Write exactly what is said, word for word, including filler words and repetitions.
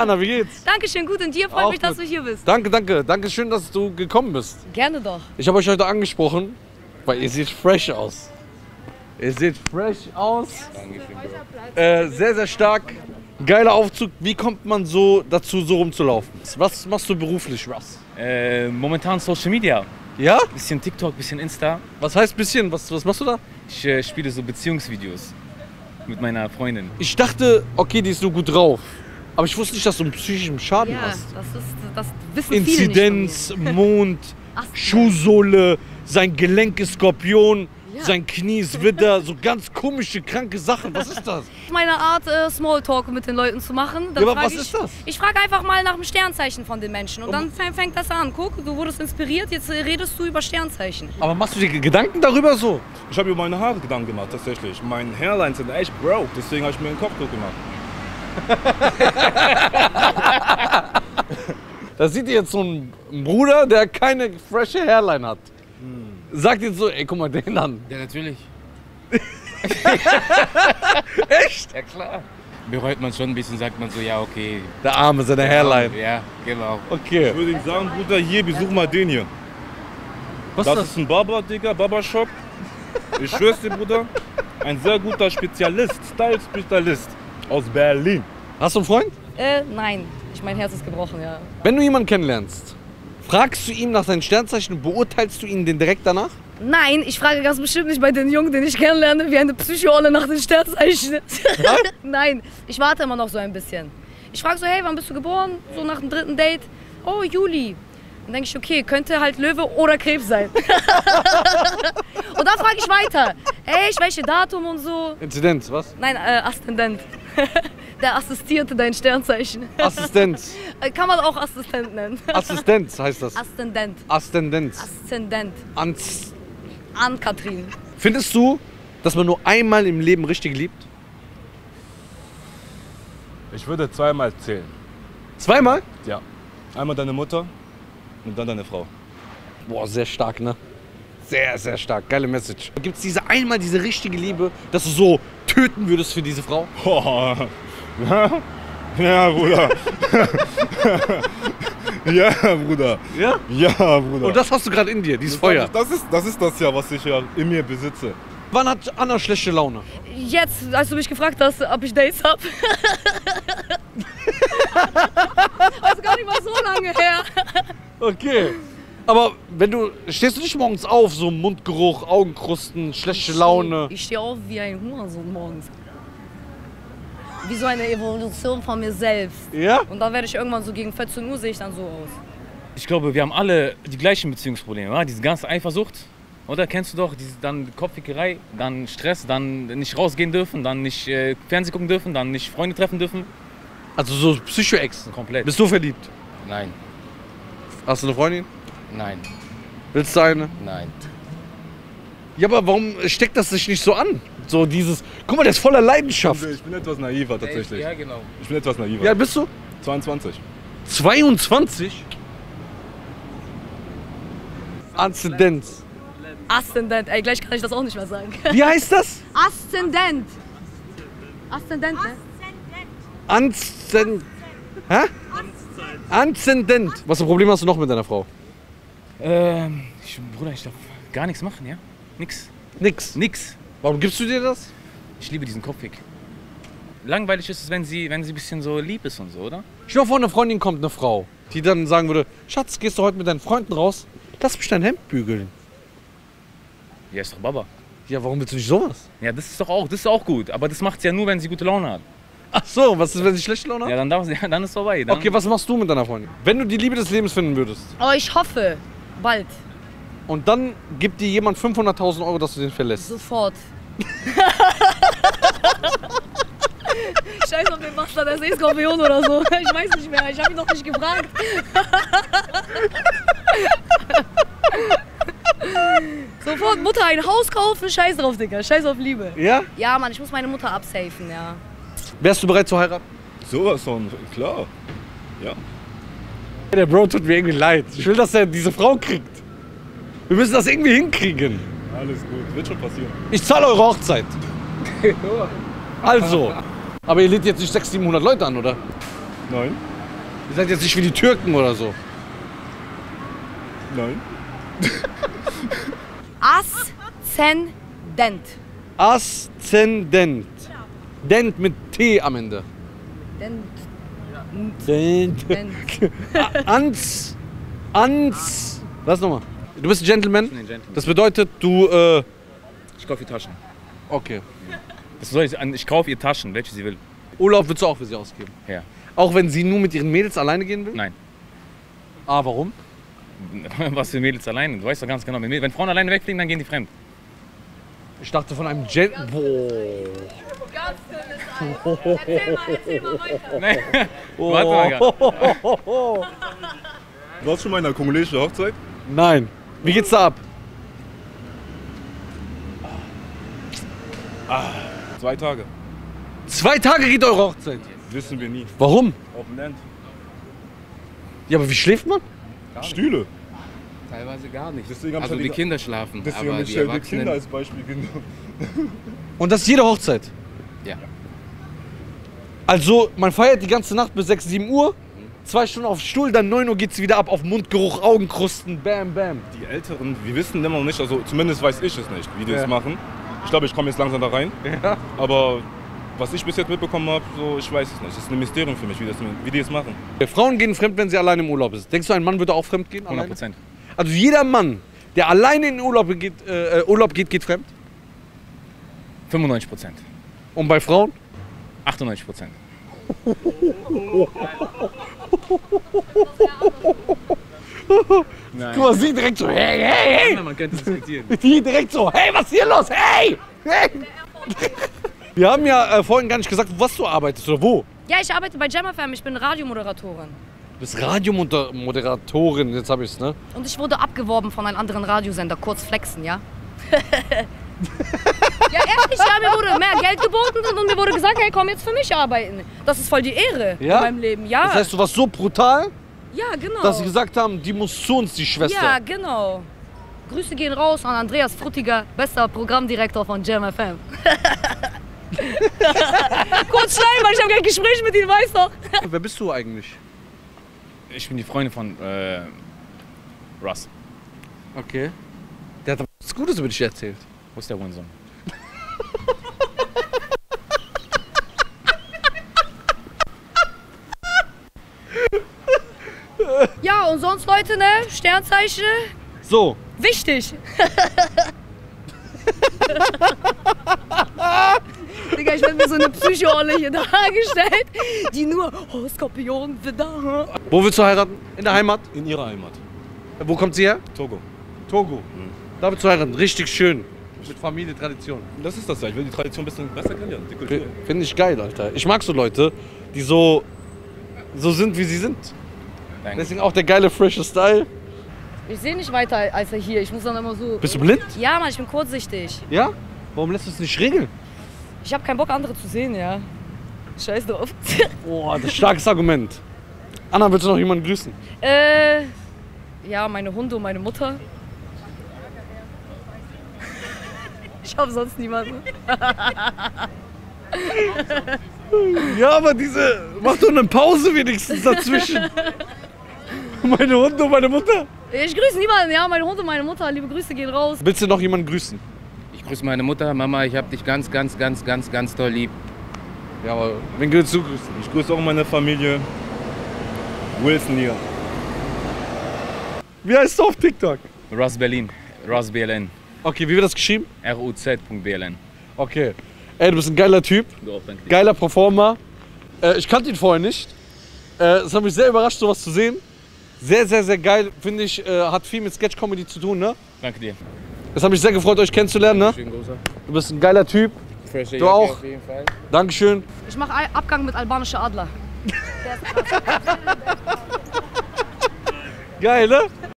Anna, wie geht's? Dankeschön, gut und dir, freut auch mich, dass du hier bist. Danke, danke, danke schön, dass du gekommen bist. Gerne doch. Ich habe euch heute angesprochen, weil ihr seht fresh aus. Ihr seht fresh aus. Äh, sehr, sehr stark. Geiler Aufzug. Wie kommt man so dazu, so rumzulaufen? Was machst du beruflich, Ruz? Äh, momentan Social Media. Ja? Bisschen TikTok, bisschen Insta. Was heißt bisschen? Was, was machst du da? Ich äh, spiele so Beziehungsvideos mit meiner Freundin. Ich dachte, okay, die ist so gut drauf. Aber ich wusste nicht, dass du einen psychischen Schaden ja, hast. Das ist, das wissen Inzidenz, viele nicht von mir. Mond, Schuhsohle, sein Gelenk ist Skorpion. Sein Knie ist Widder, so ganz komische, kranke Sachen. Was ist das? Meine Art, äh, Smalltalk mit den Leuten zu machen. Dann ja, aber was ich, ist das? Ich frage einfach mal nach dem Sternzeichen von den Menschen. Und dann fängt das an. Guck, du wurdest inspiriert, jetzt redest du über Sternzeichen. Aber machst du dir Gedanken darüber so? Ich habe über meine Haare Gedanken gemacht, tatsächlich. Mein Hairlines sind echt broke, deswegen habe ich mir einen Kopfdruck gemacht. Da seht ihr jetzt so einen Bruder, der keine frische Hairline hat. Hm. Sagt jetzt so, ey, guck mal den an. Ja, natürlich. Echt? Ja, klar. Bereut man schon ein bisschen, sagt man so, ja, okay. Der Arme, seine Hairline. Ja, genau. Okay. Ich würde Ihnen sagen, Bruder, hier, besuch mal den hier. Was das ist das? Ist ein Barber, Digga, Barbershop. Ich schwör's dir, Bruder. Ein sehr guter Spezialist, Style-Spezialist aus Berlin. Hast du einen Freund? Äh, nein. Ich, mein Herz ist gebrochen, ja. Wenn du jemanden kennenlernst, fragst du ihm nach seinem Sternzeichen und beurteilst du ihn den direkt danach? Nein, ich frage ganz bestimmt nicht bei den Jungen, den ich kennenlerne, wie eine Psycho-Olle nach den Sternzeichen. Ja? Nein, ich warte immer noch so ein bisschen. Ich frage so, hey, wann bist du geboren? So nach dem dritten Date. Oh, Juli. Dann denke ich, okay, könnte halt Löwe oder Krebs sein. Und dann frage ich weiter. Hey, welche Datum und so. Inzidenz, was? Nein, äh, Aszendent. Der assistierte dein Sternzeichen. Assistenz. Kann man auch Assistent nennen. Assistenz heißt das. Aszendent. Aszendent. Aszendent. Ans. An Katrin. Findest du, dass man nur einmal im Leben richtig liebt? Ich würde zweimal zählen. Zweimal? Ja. Einmal deine Mutter und dann deine Frau. Boah, sehr stark, ne? Sehr, sehr stark. Geile Message. Gibt es diese einmal diese richtige Liebe, dass du so töten würdest für diese Frau? Oh. Ja, Bruder. Ja, Bruder. Ja? Ja, Bruder. Und das hast du gerade in dir, dieses das Feuer. Ich, das, ist, das ist das ja, was ich ja in mir besitze. Wann hat Anna schlechte Laune? Jetzt, als du mich gefragt hast, ob ich Dates hab. Also gar nicht mal so lange her. Okay. Aber wenn du, stehst du nicht morgens auf, so Mundgeruch, Augenkrusten, schlechte ich Laune? Steh, ich stehe auf wie ein Hurensohn morgens. Wie so eine Evolution von mir selbst. Ja? Und dann werde ich irgendwann so gegen vierzehn Uhr sehe ich dann so aus. Ich glaube, wir haben alle die gleichen Beziehungsprobleme, oder? Diese ganze Eifersucht, oder? Kennst du doch, diese dann Kopfwickerei, dann Stress, dann nicht rausgehen dürfen, dann nicht äh, Fernsehen gucken dürfen, dann nicht Freunde treffen dürfen. Also so Psycho-Exen? Komplett. Bist du verliebt? Nein. Hast du eine Freundin? Nein. Willst du eine? Nein. Ja, aber warum steckt das sich nicht so an? So dieses, guck mal, der ist voller Leidenschaft. Ich bin etwas naiver tatsächlich. Ja, genau. Ich bin etwas naiver. Ja, bist du? zweiundzwanzig. zweiundzwanzig? Aszendent. Aszendent. Ey, gleich kann ich das auch nicht mehr sagen. Wie heißt das? Aszendent. Aszendent, ne? Aszendent. Hä? Aszendent. Was für ein Problem hast du noch mit deiner Frau? Ähm, ich, Bruder, ich darf gar nichts machen, ja? Nix. Nix? Nix. Warum gibst du dir das? Ich liebe diesen Kopfweg. Langweilig ist es, wenn sie, wenn sie ein bisschen so lieb ist und so, oder? Stell dir vor, eine Freundin kommt, eine Frau, die dann sagen würde, Schatz, gehst du heute mit deinen Freunden raus? Lass mich dein Hemd bügeln. Ja, ist doch Baba. Ja, warum willst du nicht sowas? Ja, das ist doch auch, das ist auch gut, aber das macht sie ja nur, wenn sie gute Laune hat. Ach so, was ist, wenn sie schlechte Laune hat? Ja, dann, darf sie, ja, dann ist es vorbei. Dann okay, was machst du mit deiner Freundin? Wenn du die Liebe des Lebens finden würdest. Oh, ich hoffe, bald. Und dann gibt dir jemand fünfhunderttausend Euro, dass du den verlässt. Sofort. Scheiß auf den Bastard, der ist Skorpion oder so. Ich weiß nicht mehr, ich habe ihn noch nicht gefragt. Sofort, Mutter, ein Haus kaufen, scheiß drauf, Digga, scheiß auf Liebe. Ja? Ja, Mann, ich muss meine Mutter absafen, ja. Wärst du bereit zu heiraten? Sowas von, klar, ja. Der Bro tut mir irgendwie leid. Ich will, dass er diese Frau kriegt. Wir müssen das irgendwie hinkriegen. Alles gut, wird schon passieren. Ich zahle eure Hochzeit. Also, aber ihr lädt jetzt nicht sechshundert, siebenhundert Leute an, oder? Nein. Ihr seid jetzt nicht wie die Türken oder so. Nein. Aszendent. Aszendent. Dent mit T am Ende. Dent. Dent. Dent. Ans. Ans. Was nochmal? Du bist ein Gentleman? Ich bin ein Gentleman. Das bedeutet, du. Äh ich kaufe ihr Taschen. Okay. Das soll ich, ich kaufe ihr Taschen, welche sie will. Urlaub würdest du auch für sie ausgeben? Ja. Auch wenn sie nur mit ihren Mädels alleine gehen will? Nein. Ah, warum? Was für Mädels alleine? Du weißt doch ganz genau, wenn Frauen alleine wegfliegen, dann gehen die fremd. Ich dachte von einem Gentleman. Ganz dünnes Eis. Erzähl mal, erzähl mal weiter. Nee. Oh. Warte mal grad. Warst du schon mal in einer kongolesischen Hochzeit? Nein. Wie geht's da ab? Ah. Zwei Tage. Zwei Tage geht eure Hochzeit? Wissen wir nie. Warum? Auf dem Land. Ja, aber wie schläft man? Stühle. Teilweise gar nicht. Deswegen also die, die Kinder schlafen, deswegen aber die Erwachsenen... Kinder als Beispiel genommen. Und das ist jede Hochzeit? Ja. Also man feiert die ganze Nacht bis sechs, sieben Uhr, zwei Stunden auf Stuhl, dann neun Uhr geht's wieder ab auf Mundgeruch, Augenkrusten, bam, bam. Die Älteren, wir wissen immer noch nicht, also zumindest weiß ich es nicht, wie die es ja. machen. Ich glaube, ich komme jetzt langsam da rein, ja. aber was ich bis jetzt mitbekommen habe, so, ich weiß es nicht. Das ist ein Mysterium für mich, wie, das, wie die es machen. Frauen gehen fremd, wenn sie alleine im Urlaub ist. Denkst du, ein Mann würde auch fremd gehen? hundert Prozent. Also jeder Mann, der alleine in Urlaub geht, äh, Urlaub geht, geht fremd? fünfundneunzig Prozent. Und bei Frauen? achtundneunzig Prozent. Nein. Guck mal, sie direkt so, hey, hey, hey! Ja, man könnte diskutieren. Die direkt so, hey, was ist hier los? Hey! Hey! Wir haben ja äh, vorhin gar nicht gesagt, was du arbeitest oder wo. Ja, ich arbeite bei JamFM, ich bin Radiomoderatorin. Du bist Radiomoderatorin, jetzt hab ich's, ne? Und ich wurde abgeworben von einem anderen Radiosender, kurz flexen, ja? Ja, ehrlich, ja, mir wurde mehr Geld geboten und mir wurde gesagt, hey, komm jetzt für mich arbeiten. Das ist voll die Ehre ja? in meinem Leben, ja. Das heißt, du warst so brutal? Ja, genau. Dass sie gesagt haben, die muss zu uns, die Schwester. Ja, genau. Grüße gehen raus an Andreas Fruttiger, bester Programmdirektor von JamFM. Kurz schneiden, weil ich habe ein Gespräch mit ihm, weißt doch. Wer bist du eigentlich? Ich bin die Freundin von äh, Ruz. Okay. Der hat was Gutes über dich erzählt. Wo ist der Winsome? Ja, und sonst Leute, ne? Sternzeichen. So. Wichtig. Digga, ich bin mir so eine Psycho-Olle hier dargestellt, die nur, oh, Skorpion, da. Wo willst du heiraten? In der Heimat? In ihrer Heimat. Wo kommt sie her? Togo. Togo. Mhm. Da willst du heiraten. Richtig schön. Mit Familie, Tradition. Das ist das ja. Ich will die Tradition ein bisschen besser kennenlernen. Die Kultur. Finde ich geil, Alter. Ich mag so Leute, die so, so sind, wie sie sind. Danke. Deswegen auch der geile, frische Style. Ich sehe nicht weiter als er hier. Ich muss dann immer so... Bist du blind? Ja, Mann, ich bin kurzsichtig. Ja? Warum lässt du es nicht regeln? Ich habe keinen Bock, andere zu sehen, ja. Scheiß drauf. Boah, das ist ein starkes Argument. Anna, willst du noch jemanden grüßen? Äh, ja, meine Hunde und meine Mutter. Ich habe sonst niemanden. Ja, aber diese... Mach doch eine Pause wenigstens dazwischen. Meine Hunde und meine Mutter. Ich grüße niemanden, ja, meine Hunde und meine Mutter. Liebe Grüße gehen raus. Willst du noch jemanden grüßen? Ich grüße meine Mutter. Mama, ich hab dich ganz, ganz, ganz, ganz, ganz toll lieb. Ja, aber wen willst du grüßen? Ich grüße auch meine Familie. Wilson hier. Wie heißt du auf TikTok? Ruz Berlin. Ruz B L N. Okay, wie wird das geschrieben? R U Z Punkt B L N. Okay. Ey, du bist ein geiler Typ. Du auch, danke dir. Geiler Performer. Äh, ich kannte ihn vorher nicht. Es äh, hat mich sehr überrascht, sowas zu sehen. Sehr, sehr, sehr geil, finde ich, äh, hat viel mit Sketch-Comedy zu tun, ne? Danke dir. Es hat mich sehr gefreut, euch kennenzulernen, ne? Schön, großer. Du bist ein geiler Typ. Fresh, du auch. Auf jeden Fall. Dankeschön. Ich mache Abgang mit albanischer Adler. Geil, ne?